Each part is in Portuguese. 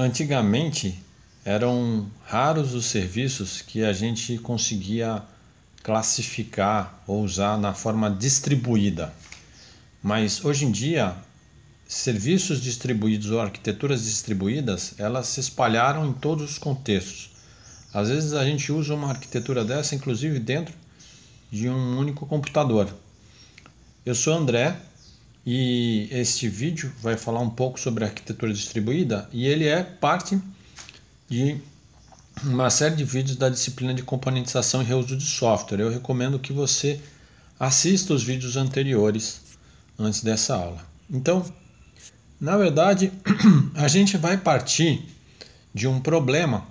Antigamente eram raros os serviços que a gente conseguia classificar ou usar na forma distribuída, mas hoje em dia serviços distribuídos ou arquiteturas distribuídas, elas se espalharam em todos os contextos. Às vezes a gente usa uma arquitetura dessa inclusive dentro de um único computador. Eu sou André e este vídeo vai falar um pouco sobre arquitetura distribuída e ele é parte de uma série de vídeos da disciplina de componentização e reuso de software. Eu recomendo que você assista os vídeos anteriores antes dessa aula. Então, na verdade, a gente vai partir de um problema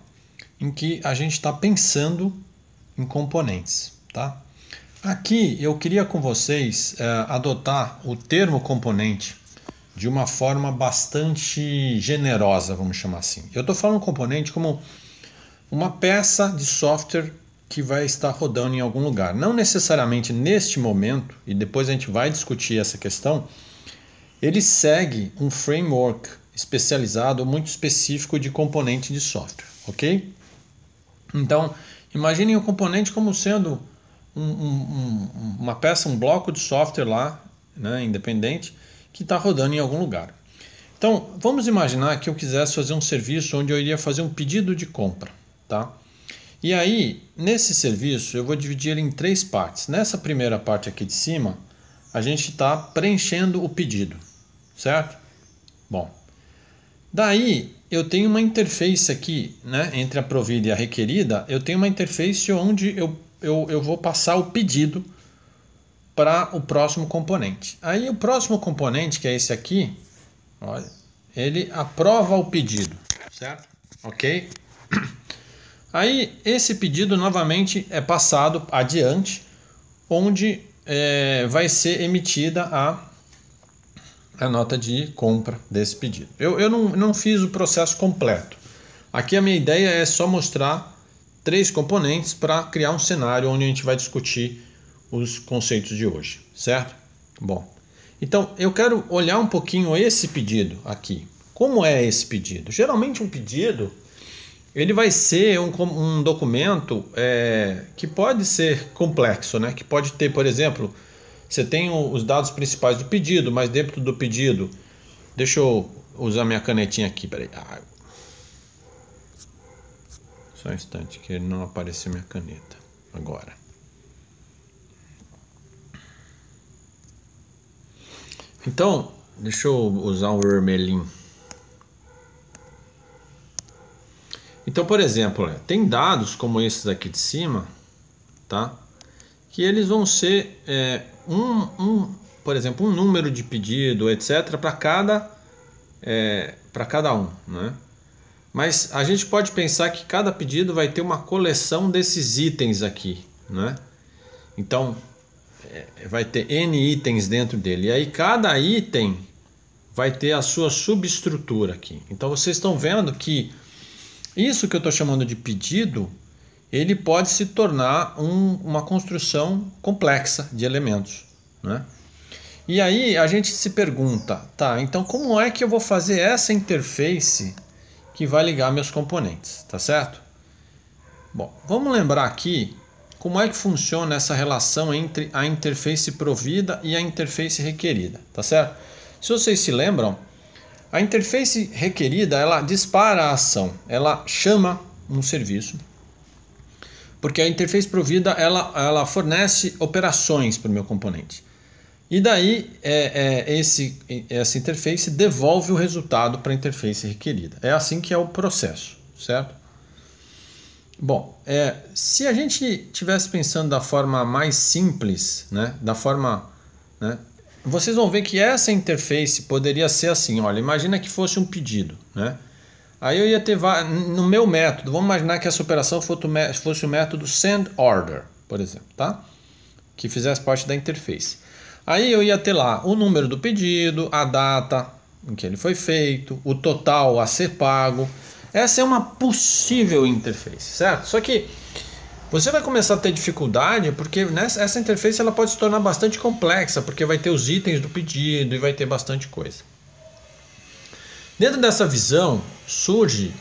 em que a gente está pensando em componentes, tá? Aqui eu queria com vocês adotar o termo componente de uma forma bastante generosa, vamos chamar assim. Eu estou falando componente como uma peça de software que vai estar rodando em algum lugar. Não necessariamente neste momento, e depois a gente vai discutir essa questão, ele segue um framework especializado, muito específico de componente de software, ok? Então, imaginem o componente como sendo uma peça, um bloco de software lá, né, independente, que está rodando em algum lugar. Então, vamos imaginar que eu quisesse fazer um serviço onde eu iria fazer um pedido de compra, tá? E aí, nesse serviço, eu vou dividir ele em três partes. Nessa primeira parte aqui de cima, a gente está preenchendo o pedido, certo? Bom, daí eu tenho uma interface aqui, né, entre a provida e a requerida, eu tenho uma interface onde eu vou passar o pedido para o próximo componente. Aí o próximo componente, que é esse aqui, olha, ele aprova o pedido, certo? Ok? Aí esse pedido novamente é passado adiante, onde vai ser emitida a nota de compra desse pedido. Eu não fiz o processo completo. Aqui a minha ideia é só mostrar três componentes para criar um cenário onde a gente vai discutir os conceitos de hoje, certo? Bom, então eu quero olhar um pouquinho esse pedido aqui. Como é esse pedido? Geralmente um pedido ele vai ser um documento que pode ser complexo, né? Que pode ter, por exemplo, você tem os dados principais do pedido, mas dentro do pedido, deixa eu usar minha canetinha aqui, peraí. Só um instante que não apareceu minha caneta agora. Então, deixa eu usar um vermelhinho. Então, por exemplo, tem dados como esses aqui de cima, tá? Que eles vão ser por exemplo, um número de pedido, etc., para cada um, né? Mas a gente pode pensar que cada pedido vai ter uma coleção desses itens aqui, né? Então, vai ter N itens dentro dele. E aí cada item vai ter a sua subestrutura aqui. Então, vocês estão vendo que isso que eu estou chamando de pedido, ele pode se tornar uma construção complexa de elementos, né? E aí a gente se pergunta, tá, então como é que eu vou fazer essa interface que vai ligar meus componentes, tá certo? Bom, vamos lembrar aqui como é que funciona essa relação entre a interface provida e a interface requerida, tá certo? Se vocês se lembram, a interface requerida, ela dispara a ação, ela chama um serviço, porque a interface provida, ela fornece operações para o meu componente. E daí, essa interface devolve o resultado para a interface requerida. É assim que é o processo, certo? Bom, se a gente estivesse pensando da forma mais simples, né, da forma... né, vocês vão ver que essa interface poderia ser assim, olha, imagina que fosse um pedido, né? Aí eu ia ter, no meu método, vamos imaginar que essa operação fosse o método send order, por exemplo, tá? Que fizesse parte da interface. Aí eu ia ter lá o número do pedido, a data em que ele foi feito, o total a ser pago. Essa é uma possível interface, certo? Só que você vai começar a ter dificuldade porque essa interface ela pode se tornar bastante complexa, porque vai ter os itens do pedido e vai ter bastante coisa. Dentro dessa visão, surge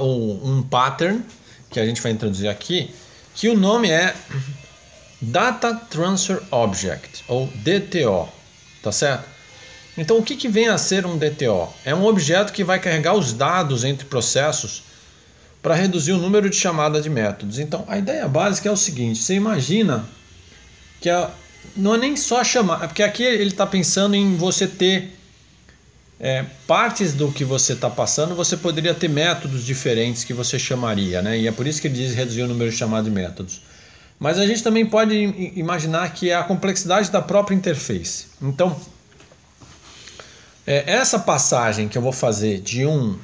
um pattern que a gente vai introduzir aqui, que o nome é Data Transfer Object, ou DTO, tá certo? Então, o que que vem a ser um DTO? É um objeto que vai carregar os dados entre processos para reduzir o número de chamadas de métodos. Então, a ideia básica é o seguinte, você imagina que não é nem só chamar, porque aqui ele está pensando em você ter partes do que você está passando, você poderia ter métodos diferentes que você chamaria, né? E é por isso que ele diz reduzir o número de chamadas de métodos. Mas a gente também pode imaginar que é a complexidade da própria interface. Então, essa passagem que eu vou fazer de um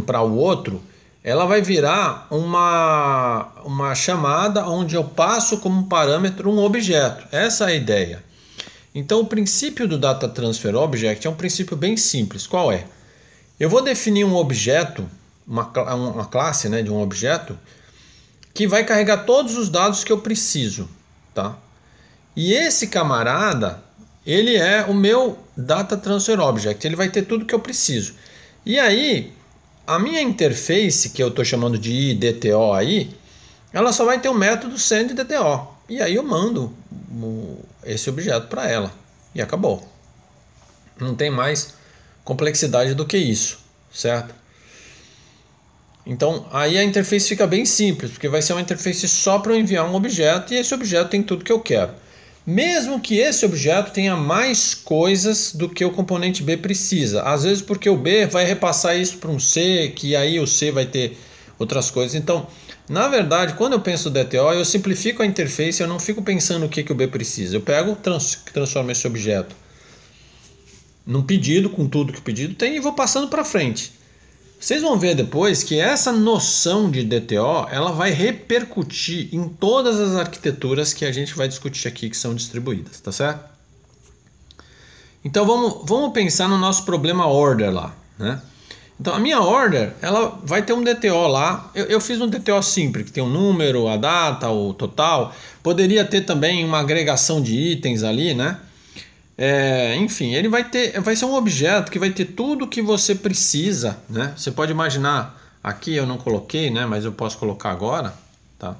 para o outro, ela vai virar uma chamada onde eu passo como parâmetro um objeto. Essa é a ideia. Então, o princípio do Data Transfer Object é um princípio bem simples. Qual é? Eu vou definir um objeto, uma classe, né, de um objeto, que vai carregar todos os dados que eu preciso, tá? E esse camarada, ele é o meu Data Transfer Object. Ele vai ter tudo que eu preciso. E aí, a minha interface, que eu estou chamando de IDTO aí, ela só vai ter o método sendDTO. E aí eu mando esse objeto para ela e acabou. Não tem mais complexidade do que isso, certo? Então aí a interface fica bem simples, porque vai ser uma interface só para eu enviar um objeto, e esse objeto tem tudo que eu quero, mesmo que esse objeto tenha mais coisas do que o componente B precisa, às vezes porque o B vai repassar isso para um C, que aí o C vai ter outras coisas. Então, na verdade, quando eu penso no DTO, eu simplifico a interface, eu não fico pensando o que o B precisa. Eu pego, transformo esse objeto num pedido, com tudo que o pedido tem, e vou passando para frente. Vocês vão ver depois que essa noção de DTO, ela vai repercutir em todas as arquiteturas que a gente vai discutir aqui, que são distribuídas, tá certo? Então, vamos pensar no nosso problema order lá, né? Então, a minha order, ela vai ter um DTO lá. Eu fiz um DTO simples, que tem um número, a data, o total. Poderia ter também uma agregação de itens ali, né? Enfim, ele vai ser um objeto que vai ter tudo que você precisa, né? Você pode imaginar, aqui eu não coloquei, né? Mas eu posso colocar agora, tá?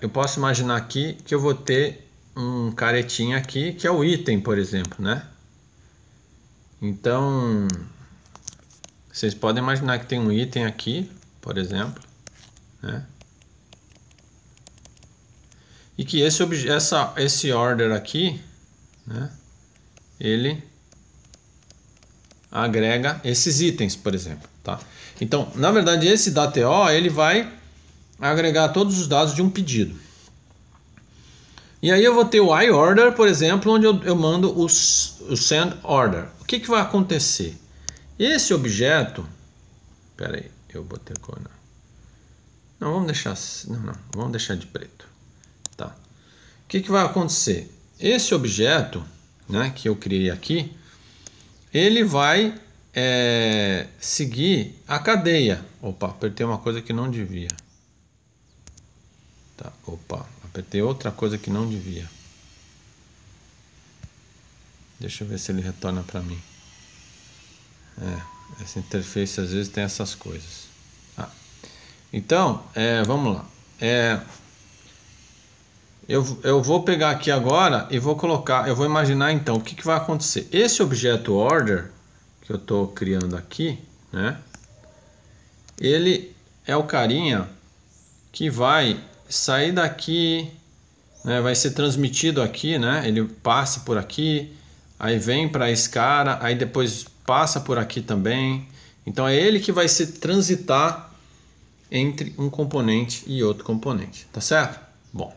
Eu posso imaginar aqui que eu vou ter um caretinha aqui, que é o item, por exemplo, né? Então, vocês podem imaginar que tem um item aqui, por exemplo, né? E que esse order aqui, né? Ele agrega esses itens, por exemplo, tá? Então, na verdade, esse DATO, ele vai agregar todos os dados de um pedido. E aí eu vou ter o IOrder, por exemplo, onde eu mando o sendOrder. O que vai acontecer? Esse objeto, espera aí, eu botei cor, não, vamos deixar, não, vamos deixar de preto, tá? O que vai acontecer? Esse objeto, né, que eu criei aqui, ele vai seguir a cadeia. Opa, apertei uma coisa que não devia. Tá, opa, apertei outra coisa que não devia. Deixa eu ver se ele retorna para mim. Essa interface às vezes tem essas coisas. Ah, então, vamos lá. Eu vou pegar aqui agora e vou colocar. Eu vou imaginar então o que vai acontecer. Esse objeto order que eu estou criando aqui, né? Ele é o carinha que vai sair daqui, né? Vai ser transmitido aqui, né? Ele passa por aqui, aí vem para esse cara, aí depois passa por aqui também. Então é ele que vai se transitar entre um componente e outro componente, tá certo? Bom,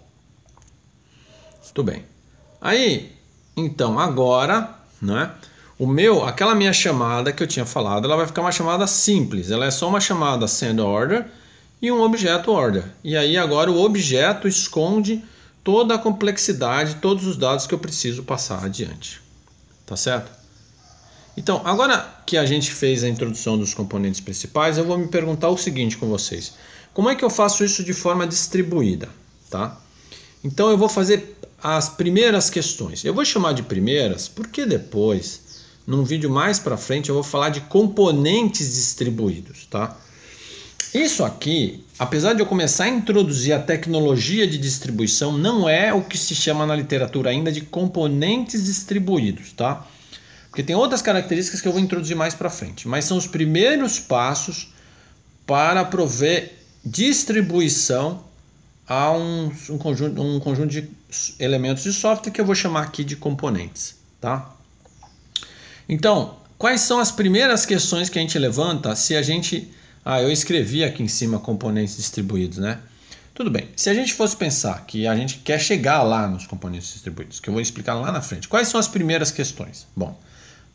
tudo bem. Aí, então, agora, né, aquela minha chamada que eu tinha falado, ela vai ficar uma chamada simples. Ela é só uma chamada sendOrder e um objeto order. E aí agora o objeto esconde toda a complexidade, todos os dados que eu preciso passar adiante, tá certo? Então, agora que a gente fez a introdução dos componentes principais, eu vou me perguntar o seguinte com vocês. Como é que eu faço isso de forma distribuída, tá? Então, eu vou fazer as primeiras questões. Eu vou chamar de primeiras porque depois, Num vídeo mais para frente eu vou falar de componentes distribuídos, tá? Isso aqui, apesar de eu começar a introduzir a tecnologia de distribuição, não é o que se chama na literatura ainda de componentes distribuídos, tá? Porque tem outras características que eu vou introduzir mais para frente, mas são os primeiros passos para prover distribuição a um conjunto de elementos de software que eu vou chamar aqui de componentes, tá? Então, quais são as primeiras questões que a gente levanta se a gente... Ah, eu escrevi aqui em cima componentes distribuídos, né? Tudo bem. Se a gente fosse pensar que a gente quer chegar lá nos componentes distribuídos, que eu vou explicar lá na frente, quais são as primeiras questões? Bom,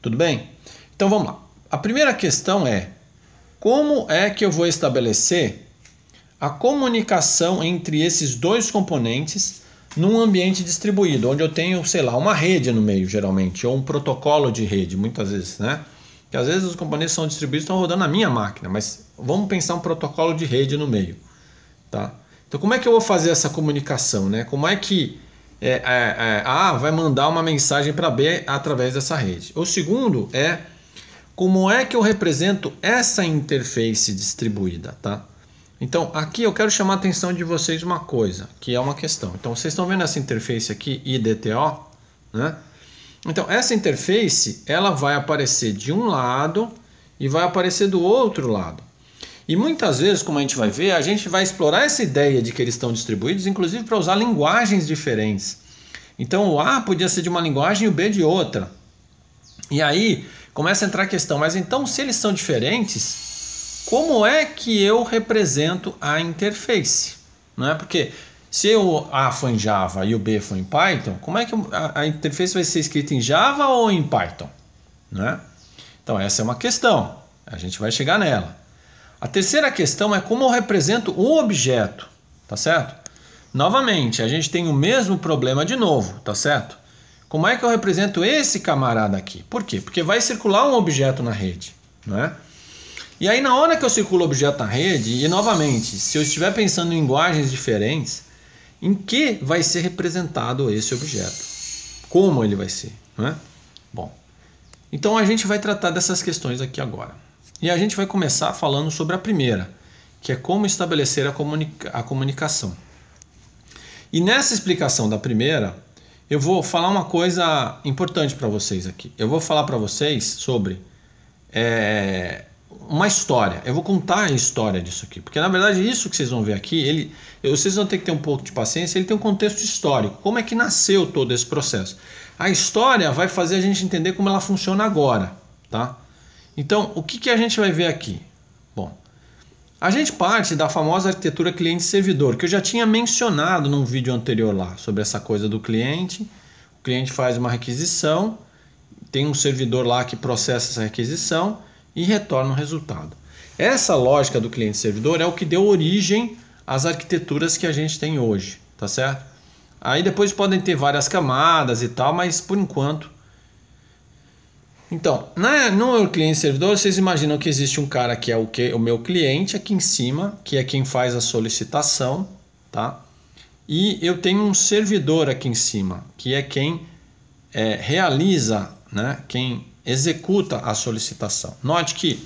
tudo bem? Então vamos lá. A primeira questão é: como é que eu vou estabelecer a comunicação entre esses dois componentes num ambiente distribuído, onde eu tenho, sei lá, uma rede no meio, geralmente, ou um protocolo de rede, muitas vezes, né? Porque às vezes os componentes são distribuídos e estão rodando na minha máquina, mas vamos pensar um protocolo de rede no meio, tá? Então, como é que eu vou fazer essa comunicação, né? Como é que A vai mandar uma mensagem para B através dessa rede? O segundo é: como é que eu represento essa interface distribuída, tá? Então, aqui eu quero chamar a atenção de vocês uma coisa, que é uma questão. Então, vocês estão vendo essa interface aqui, IDTO, né? Então, essa interface, ela vai aparecer de um lado e vai aparecer do outro lado. E muitas vezes, como a gente vai ver, a gente vai explorar essa ideia de que eles estão distribuídos, inclusive para usar linguagens diferentes. Então, o A podia ser de uma linguagem e o B de outra. E aí, começa a entrar a questão, mas então, se eles são diferentes... como é que eu represento a interface? Não é? Porque se o A for em Java e o B for em Python, como é que a interface vai ser escrita em Java ou em Python? Não é? Então essa é uma questão, a gente vai chegar nela. A terceira questão é como eu represento um objeto, tá certo? Novamente, a gente tem o mesmo problema de novo, tá certo? Como é que eu represento esse camarada aqui? Por quê? Porque vai circular um objeto na rede, não é? E aí, na hora que eu circulo o objeto na rede, e novamente, se eu estiver pensando em linguagens diferentes, em que vai ser representado esse objeto? Como ele vai ser, não é? Bom, então a gente vai tratar dessas questões aqui agora. E a gente vai começar falando sobre a primeira, que é como estabelecer a comunicação. E nessa explicação da primeira, eu vou falar uma coisa importante para vocês aqui. Eu vou falar para vocês sobre... uma história. Eu vou contar a história disso aqui, porque na verdade isso que vocês vão ver aqui, vocês vão ter que ter um pouco de paciência, ele tem um contexto histórico, como é que nasceu todo esse processo. A história vai fazer a gente entender como ela funciona agora, tá? Então, o que que a gente vai ver aqui? Bom, a gente parte da famosa arquitetura cliente-servidor, que eu já tinha mencionado num vídeo anterior lá, sobre essa coisa do cliente. O cliente faz uma requisição, tem um servidor lá que processa essa requisição e retorna o resultado. Essa lógica do cliente-servidor é o que deu origem às arquiteturas que a gente tem hoje, tá certo? Aí depois podem ter várias camadas e tal, mas por enquanto... Então, no cliente-servidor, vocês imaginam que existe um cara que é o meu cliente aqui em cima, que é quem faz a solicitação, tá? E eu tenho um servidor aqui em cima, que é quem realiza, né? Quem executa a solicitação. Note que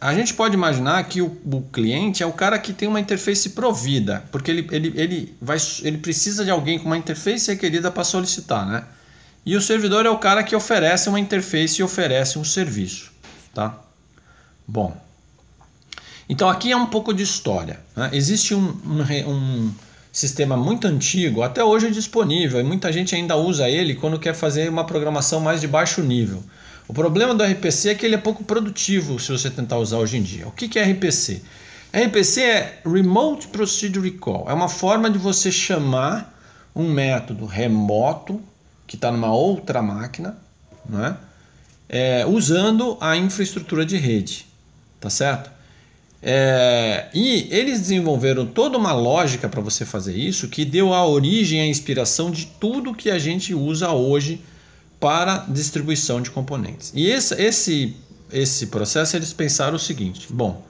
a gente pode imaginar que o cliente é o cara que tem uma interface provida, porque ele precisa de alguém com uma interface requerida para solicitar, né? E o servidor é o cara que oferece uma interface e oferece um serviço, tá? Bom, então aqui é um pouco de história, né? Existe um sistema muito antigo, até hoje é disponível e muita gente ainda usa ele quando quer fazer uma programação mais de baixo nível. O problema do RPC é que ele é pouco produtivo se você tentar usar hoje em dia. O que é RPC? RPC é Remote Procedure Call, é uma forma de você chamar um método remoto que está numa outra máquina, né? Usando a infraestrutura de rede, tá certo? E eles desenvolveram toda uma lógica para você fazer isso, que deu a origem, a inspiração de tudo que a gente usa hoje para distribuição de componentes. E esse processo eles pensaram o seguinte: bom,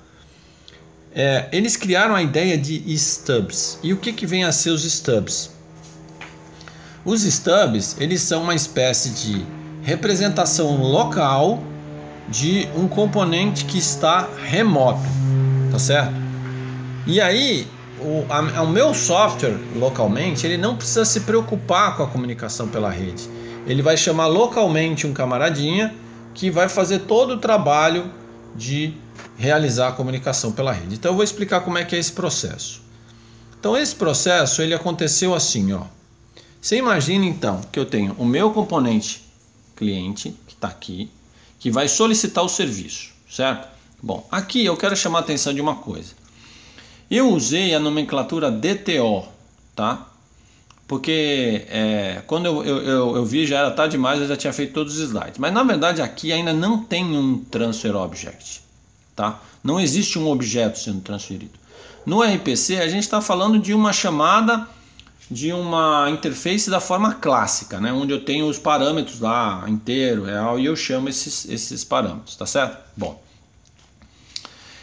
eles criaram a ideia de stubs. E o que vem a ser os stubs? Os stubs, eles são uma espécie de representação local de um componente que está remoto, tá certo? E aí, o meu software localmente, ele não precisa se preocupar com a comunicação pela rede. Ele vai chamar localmente um camaradinha que vai fazer todo o trabalho de realizar a comunicação pela rede. Então eu vou explicar como é que é esse processo. Então esse processo, ele aconteceu assim, ó. Você imagina então que eu tenho o meu componente cliente, que está aqui, que vai solicitar o serviço, certo? Bom, aqui eu quero chamar a atenção de uma coisa. Eu usei a nomenclatura DTO, tá? Porque quando eu vi já era tarde demais, eu já tinha feito todos os slides. Mas na verdade aqui ainda não tem um transfer object, tá? Não existe um objeto sendo transferido. No RPC a gente está falando de uma chamada de uma interface da forma clássica, né? Onde eu tenho os parâmetros lá, inteiro, real, e eu chamo esses parâmetros, tá certo? Bom,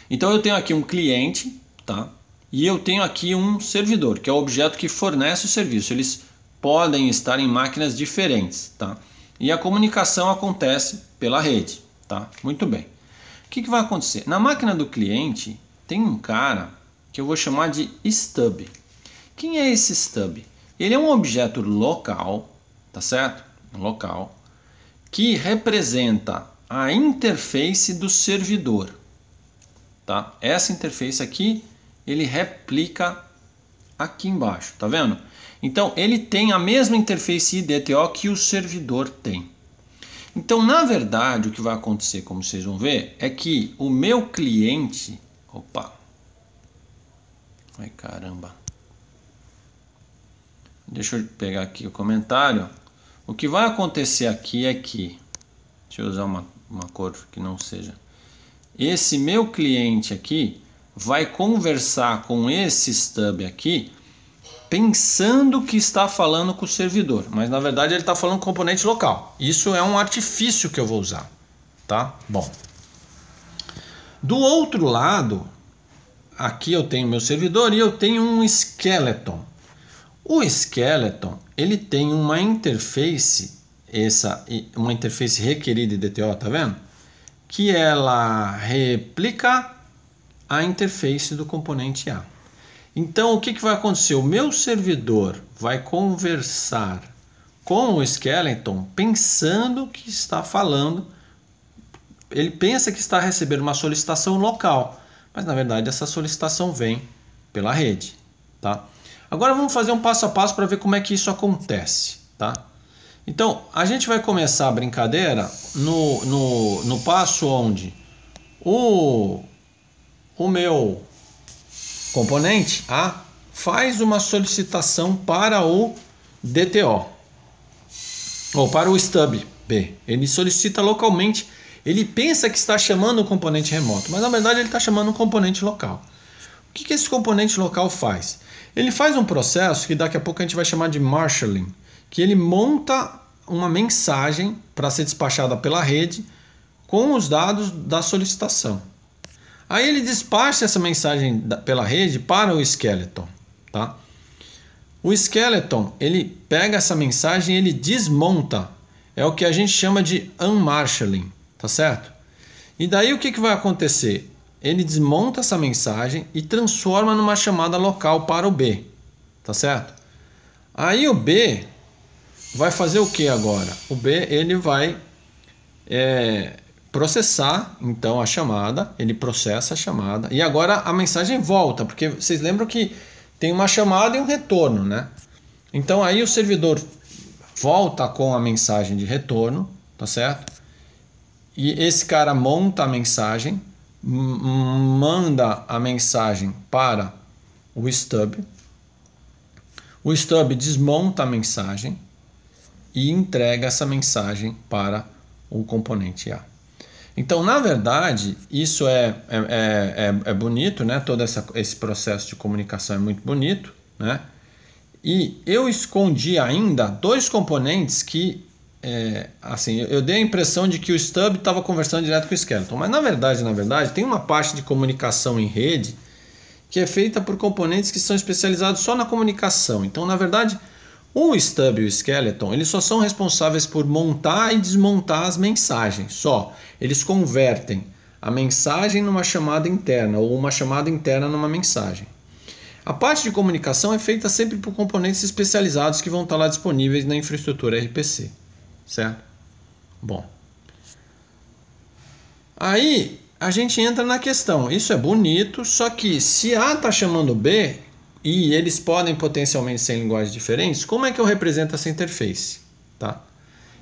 então eu tenho aqui um cliente, tá? E eu tenho aqui um servidor, que é o objeto que fornece o serviço. Eles podem estar em máquinas diferentes, tá? E a comunicação acontece pela rede, tá? Muito bem. O que vai acontecer? Na máquina do cliente tem um cara que eu vou chamar de stub. Quem é esse stub? Ele é um objeto local, tá certo? Local, que representa a interface do servidor, tá? Essa interface aqui, ele replica aqui embaixo, tá vendo? Então ele tem a mesma interface IDTO que o servidor tem. Então na verdade o que vai acontecer, como vocês vão ver, é que o meu cliente, opa, ai caramba, deixa eu pegar aqui o comentário. O que vai acontecer aqui é que, deixa eu usar uma cor que não seja, esse meu cliente aqui vai conversar com esse stub aqui, pensando que está falando com o servidor, mas na verdade ele está falando com componente local. Isso é um artifício que eu vou usar, tá? Bom, do outro lado, aqui eu tenho meu servidor e eu tenho um skeleton. O skeleton, ele tem uma interface, uma interface requerida IDTO, tá vendo? Que ela replica a interface do componente A. Então o que vai acontecer? O meu servidor vai conversar com o skeleton pensando que está falando, ele pensa que está recebendo uma solicitação local, mas na verdade essa solicitação vem pela rede, tá? Agora vamos fazer um passo a passo para ver como é que isso acontece, tá? Então a gente vai começar a brincadeira no passo onde o meu componente A faz uma solicitação para o DTO, ou para o stub B. Ele solicita localmente, ele pensa que está chamando o componente remoto, mas na verdade ele está chamando um componente local. O que esse componente local faz? Ele faz um processo que daqui a pouco a gente vai chamar de marshalling, que ele monta uma mensagem para ser despachada pela rede com os dados da solicitação. Aí ele despacha essa mensagem pela rede para o skeleton, tá? O skeleton, ele pega essa mensagem e ele desmonta. É o que a gente chama de unmarshalling, tá certo? E daí o que vai acontecer? Ele desmonta essa mensagem e transforma numa chamada local para o B, tá certo? Aí o B vai fazer o que agora? O B, ele vai... processar então a chamada, ele processa a chamada e agora a mensagem volta, porque vocês lembram que tem uma chamada e um retorno, né? Então aí o servidor volta com a mensagem de retorno, tá certo? E esse cara monta a mensagem, manda a mensagem para o stub desmonta a mensagem e entrega essa mensagem para o componente A. Então, na verdade, isso é bonito, né? Todo esse processo de comunicação é muito bonito, né? E eu escondi ainda dois componentes que, assim, eu dei a impressão de que o stub estava conversando direto com o skeleton, mas na verdade, tem uma parte de comunicação em rede que é feita por componentes que são especializados só na comunicação. Então, na verdade, O stub e o skeleton, eles só são responsáveis por montar e desmontar as mensagens, só. Eles convertem a mensagem numa chamada interna ou uma chamada interna numa mensagem. A parte de comunicação é feita sempre por componentes especializados que vão estar lá disponíveis na infraestrutura RPC, certo? Bom, aí a gente entra na questão, isso é bonito, só que se A está chamando B e eles podem potencialmente ser em linguagens diferentes, como é que eu represento essa interface? Tá?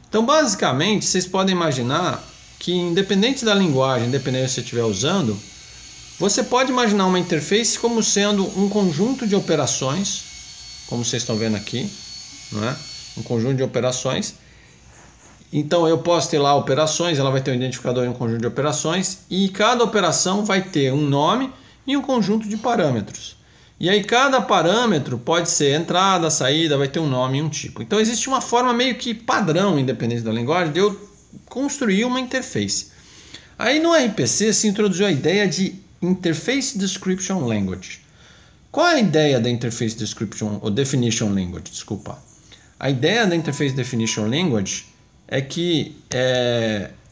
Então, basicamente, vocês podem imaginar que independente da linguagem, independente se você estiver usando, você pode imaginar uma interface como sendo um conjunto de operações, como vocês estão vendo aqui, não é? Um conjunto de operações. Então eu posso ter lá operações, ela vai ter um identificador e um conjunto de operações, e cada operação vai ter um nome e um conjunto de parâmetros. E aí cada parâmetro pode ser entrada, saída, vai ter um nome e um tipo. Então existe uma forma meio que padrão, independente da linguagem, de eu construir uma interface. Aí no RPC se introduziu a ideia de Interface Description Language. Qual é a ideia da Interface Description ou Definition Language? Desculpa. A ideia da Interface Definition Language é que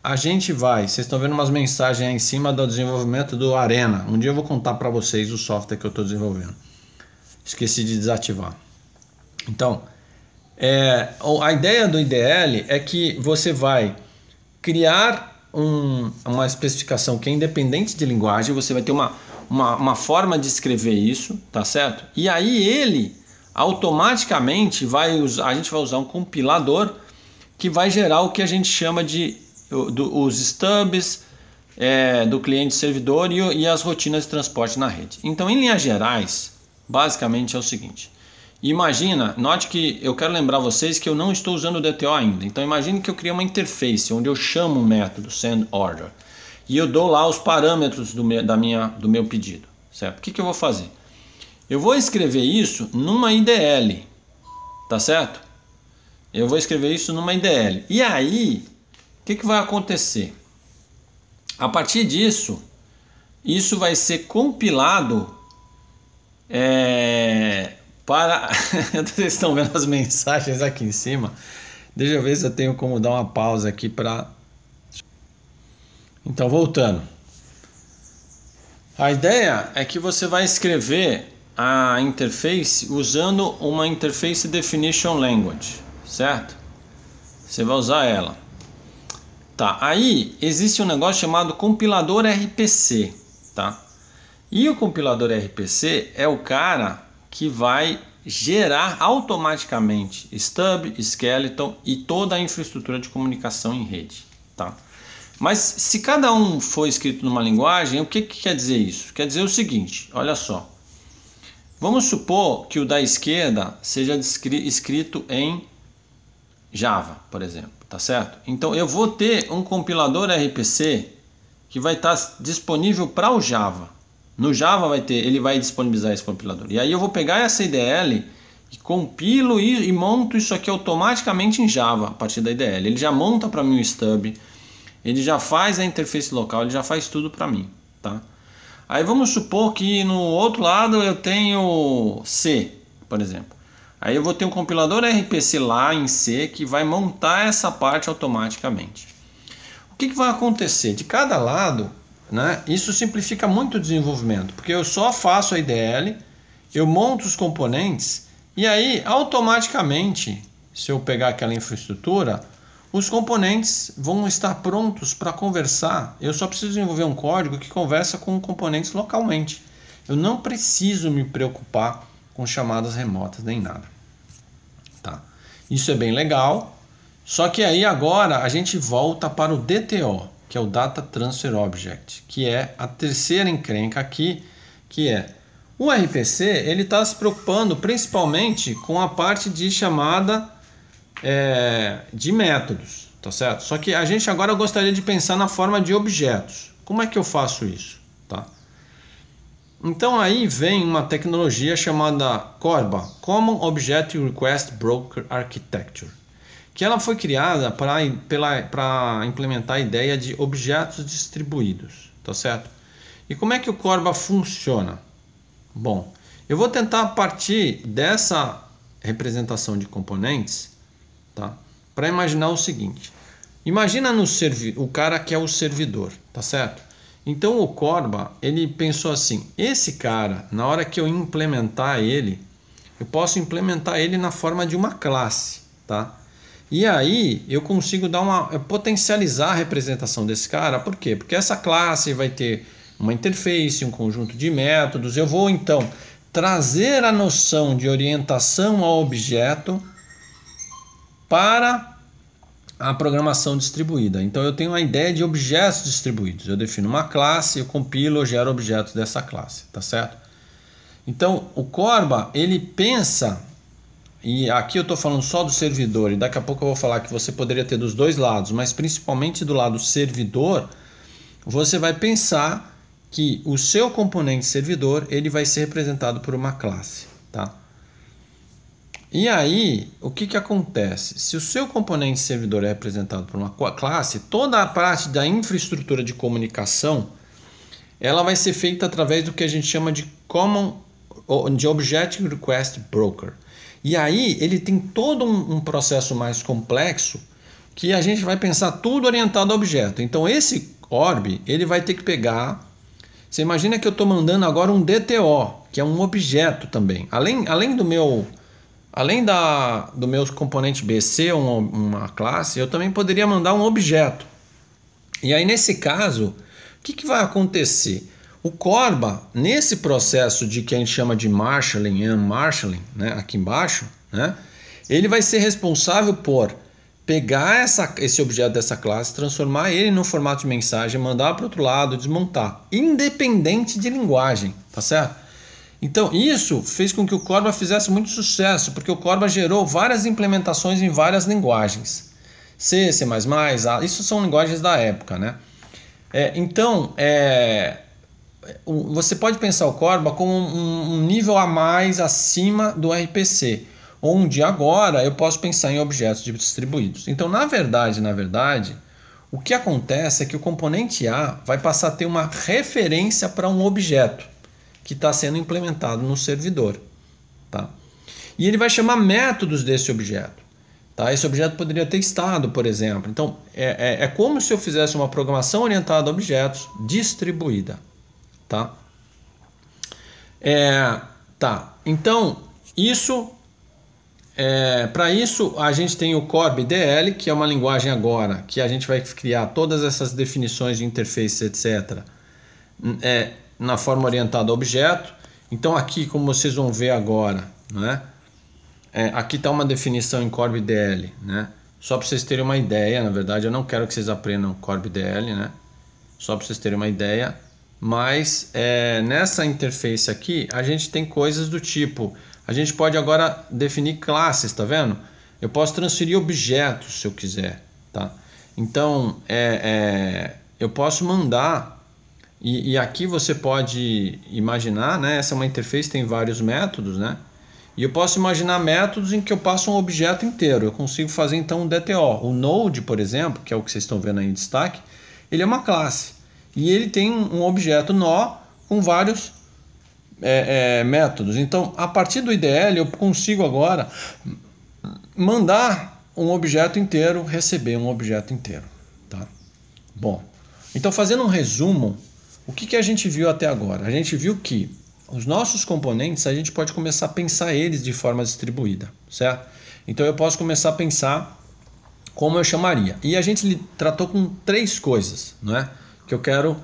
a gente vai... Vocês estão vendo umas mensagens aí em cima do desenvolvimento do Arena. Um dia eu vou contar para vocês o software que eu estou desenvolvendo. Esqueci de desativar. Então, a ideia do IDL é que você vai criar uma especificação que é independente de linguagem, você vai ter uma forma de escrever isso, tá certo? E aí ele automaticamente vai usar, a gente vai usar um compilador que vai gerar o que a gente chama de os stubs do cliente servidor e as rotinas de transporte na rede. Então, em linhas gerais, basicamente é o seguinte. Imagina, note que eu quero lembrar vocês que eu não estou usando o DTO ainda. Então imagine que eu criei uma interface onde eu chamo um método sendOrder e eu dou lá os parâmetros do meu pedido, certo? O que eu vou fazer? Eu vou escrever isso numa IDL, tá certo? Eu vou escrever isso numa IDL. E aí, o que vai acontecer? A partir disso, isso vai ser compilado... Vocês estão vendo as mensagens aqui em cima. Deixa eu ver se eu tenho como dar uma pausa aqui para... Então, voltando. A ideia é que você vai escrever a interface usando uma Interface Definition Language, certo? Você vai usar ela. Tá, aí existe um negócio chamado compilador RPC, tá? E o compilador RPC é o cara que vai gerar automaticamente stub, skeleton e toda a infraestrutura de comunicação em rede, tá? Mas se cada um for escrito numa linguagem, o que quer dizer isso? Quer dizer o seguinte, olha só. Vamos supor que o da esquerda seja escrito em Java, por exemplo, tá certo? Então eu vou ter um compilador RPC que vai estar disponível para o Java. No Java ele vai disponibilizar esse compilador. E aí eu vou pegar essa IDL e compilo e monto isso aqui automaticamente em Java a partir da IDL. Ele já monta para mim o stub, ele já faz a interface local, ele já faz tudo para mim, tá? Aí vamos supor que no outro lado eu tenho C, por exemplo. Aí eu vou ter um compilador RPC lá em C que vai montar essa parte automaticamente. O que vai acontecer? De cada lado... Né? Isso simplifica muito o desenvolvimento, porque eu só faço a IDL, eu monto os componentes e aí automaticamente, se eu pegar aquela infraestrutura, os componentes vão estar prontos para conversar. Eu só preciso desenvolver um código que conversa com componentes localmente. Eu não preciso me preocupar com chamadas remotas nem nada. Tá? Isso é bem legal, só que aí agora a gente volta para o DTO, que é o Data Transfer Object, que é a terceira encrenca aqui, que é o RPC, ele está se preocupando principalmente com a parte de chamada de métodos, tá certo? Só que a gente agora gostaria de pensar na forma de objetos. Como é que eu faço isso? Tá? Então aí vem uma tecnologia chamada CORBA, Common Object Request Broker Architecture, que ela foi criada para implementar a ideia de objetos distribuídos, tá certo? E como é que o CORBA funciona? Bom, eu vou tentar partir dessa representação de componentes, tá? Para imaginar o seguinte. Imagina no o cara que é o servidor, tá certo? Então o Corba, ele pensou assim, esse cara, na hora que eu implementar ele, eu posso implementar ele na forma de uma classe, tá? E aí eu consigo dar uma potencializar a representação desse cara, por quê? Porque essa classe vai ter uma interface, um conjunto de métodos, eu vou então trazer a noção de orientação ao objeto para a programação distribuída. Então eu tenho a ideia de objetos distribuídos, eu defino uma classe, eu compilo, eu gero objetos dessa classe, tá certo? Então o Corba, ele pensa, e aqui eu estou falando só do servidor, e daqui a pouco eu vou falar que você poderia ter dos dois lados, mas principalmente do lado servidor, você vai pensar que o seu componente servidor, ele vai ser representado por uma classe, tá? E aí, o que que acontece? Se o seu componente servidor é representado por uma classe, toda a parte da infraestrutura de comunicação, ela vai ser feita através do que a gente chama de Object Request Broker. E aí, ele tem todo um processo mais complexo, que a gente vai pensar tudo orientado ao objeto. Então, esse orb, ele vai ter que pegar... Você imagina que eu estou mandando agora um DTO, que é um objeto também. Além do meu... Além do meu componente BC, uma classe, eu também poderia mandar um objeto. E aí, nesse caso, o que que vai acontecer? O Corba, nesse processo de que a gente chama de marshalling e unmarshalling, né, aqui embaixo, né, ele vai ser responsável por pegar esse objeto dessa classe, transformar ele no formato de mensagem, mandar para o outro lado, desmontar, independente de linguagem, tá certo? Então isso fez com que o Corba fizesse muito sucesso, porque o Corba gerou várias implementações em várias linguagens. C, C++, A, isso são linguagens da época, né? Você pode pensar o Corba como um nível a mais acima do RPC, onde agora eu posso pensar em objetos distribuídos. Então, na verdade, o que acontece é que o componente A vai passar a ter uma referência para um objeto que está sendo implementado no servidor, tá? E ele vai chamar métodos desse objeto, tá? Esse objeto poderia ter estado, por exemplo. Então é como se eu fizesse uma programação orientada a objetos distribuída, tá? Então isso para isso a gente tem o CORBA IDL, que é uma linguagem agora que a gente vai criar todas essas definições de interface, etc. Na forma orientada a objeto. Então aqui, como vocês vão ver agora, né? Aqui está uma definição em Corba IDL, né? Só para vocês terem uma ideia, na verdade eu não quero que vocês aprendam Corba IDL, né? Só para vocês terem uma ideia, mas nessa interface aqui a gente tem coisas do tipo, a gente pode agora definir classes, tá vendo? Eu posso transferir objetos se eu quiser, tá? Então eu posso mandar. E aqui você pode imaginar, né? Essa é uma interface, tem vários métodos, né? E eu posso imaginar métodos em que eu passo um objeto inteiro. Eu consigo fazer então um DTO. O Node, por exemplo, que é o que vocês estão vendo aí em destaque, ele é uma classe. E ele tem um objeto nó com vários métodos. Então, a partir do IDL, eu consigo agora mandar um objeto inteiro, receber um objeto inteiro, tá? Bom, então fazendo um resumo... O que que a gente viu até agora? A gente viu que os nossos componentes, a gente pode começar a pensar eles de forma distribuída, certo? Então eu posso começar a pensar como eu chamaria. E a gente tratou com três coisas, né? Que eu quero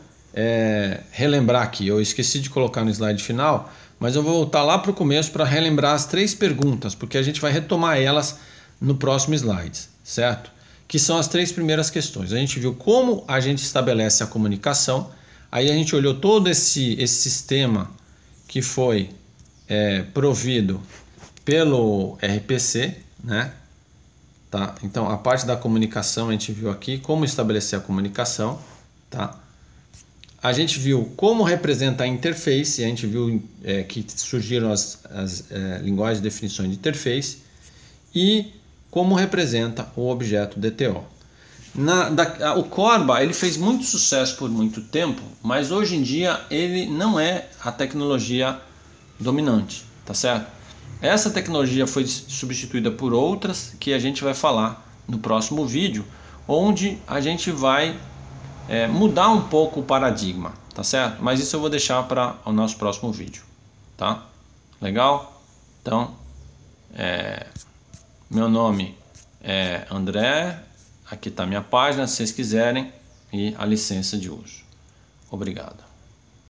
relembrar aqui. Eu esqueci de colocar no slide final, mas eu vou voltar lá para o começo para relembrar as três perguntas, porque a gente vai retomar elas no próximo slide, certo? Que são as três primeiras questões. A gente viu como a gente estabelece a comunicação. Aí a gente olhou todo esse sistema que foi provido pelo RPC, né? Tá? Então a parte da comunicação a gente viu aqui, como estabelecer a comunicação, tá? A gente viu como representar a interface, a gente viu que surgiram as linguagens de definição de interface e como representa o objeto DTO. O Corba, ele fez muito sucesso por muito tempo, mas hoje em dia ele não é a tecnologia dominante, tá certo? Essa tecnologia foi substituída por outras que a gente vai falar no próximo vídeo, onde a gente vai mudar um pouco o paradigma, tá certo? Mas isso eu vou deixar para o nosso próximo vídeo, tá? Legal? Então, meu nome é André, aqui está minha página, se vocês quiserem, e a licença de uso. Obrigado.